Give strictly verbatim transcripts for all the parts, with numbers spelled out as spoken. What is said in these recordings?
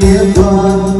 Nghĩa vàng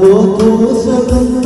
mùa thu sương